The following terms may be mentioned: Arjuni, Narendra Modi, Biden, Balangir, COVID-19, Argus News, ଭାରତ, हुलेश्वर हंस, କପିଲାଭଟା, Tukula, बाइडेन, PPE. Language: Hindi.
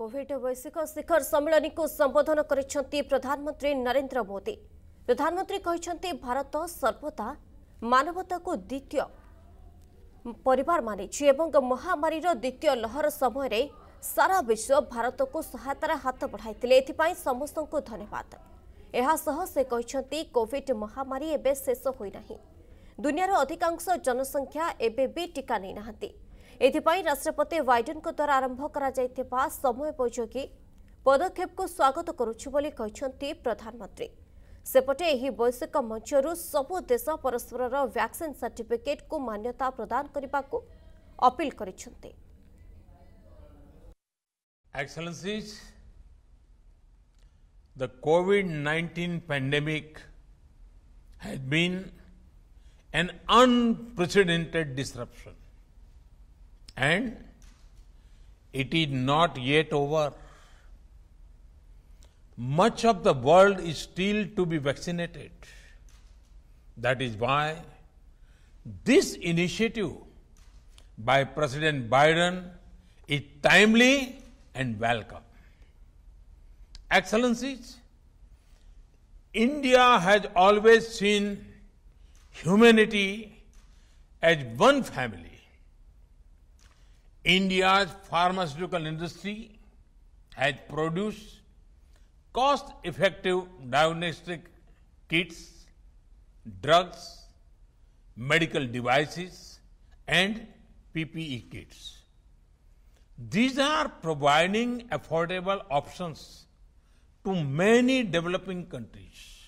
कोविड वैश्विक शिखर सम्मेलन को संबोधन करिसेंति प्रधानमंत्री नरेंद्र मोदी। प्रधानमंत्री कहिसेंति भारत सर्वदा मानवता को द्वितीय परिवार माने एवं महामारी द्वितीय लहर समय सारा विश्व भारत को सहायतार हाथ बढ़ाई एथिपाई समस्त को धन्यवाद। एहासह से कहिसेंति कोविड महामारी एबे शेष होईना। दुनियार अधिकांश जनसंख्या एबे भी टीका नहीं नाहंती। एथिपाई राष्ट्रपति बाइडेन द्वारा आरंभ करा समयोपयोगी पदक्षेप को स्वागत करुछु बोली कहिसेंति प्रधानमंत्री। सेपटे एही वैश्विक मंचरु सबु देश परस्पर वैक्सीन सर्टिफिकेट को मान्यता प्रदान करने को अपील करिसेंति। एक्सेलेंसीज, द कोविड-19 pandemic has been an unprecedented disruption and it is not yet over. Much of the world is still to be vaccinated. That is why this initiative by President Biden is timely and welcome. Excellencies, India has always seen humanity as one family. India's pharmaceutical industry has produced cost-effective diagnostic kits, drugs, medical devices, and PPE kits. These are providing affordable options to many developing countries.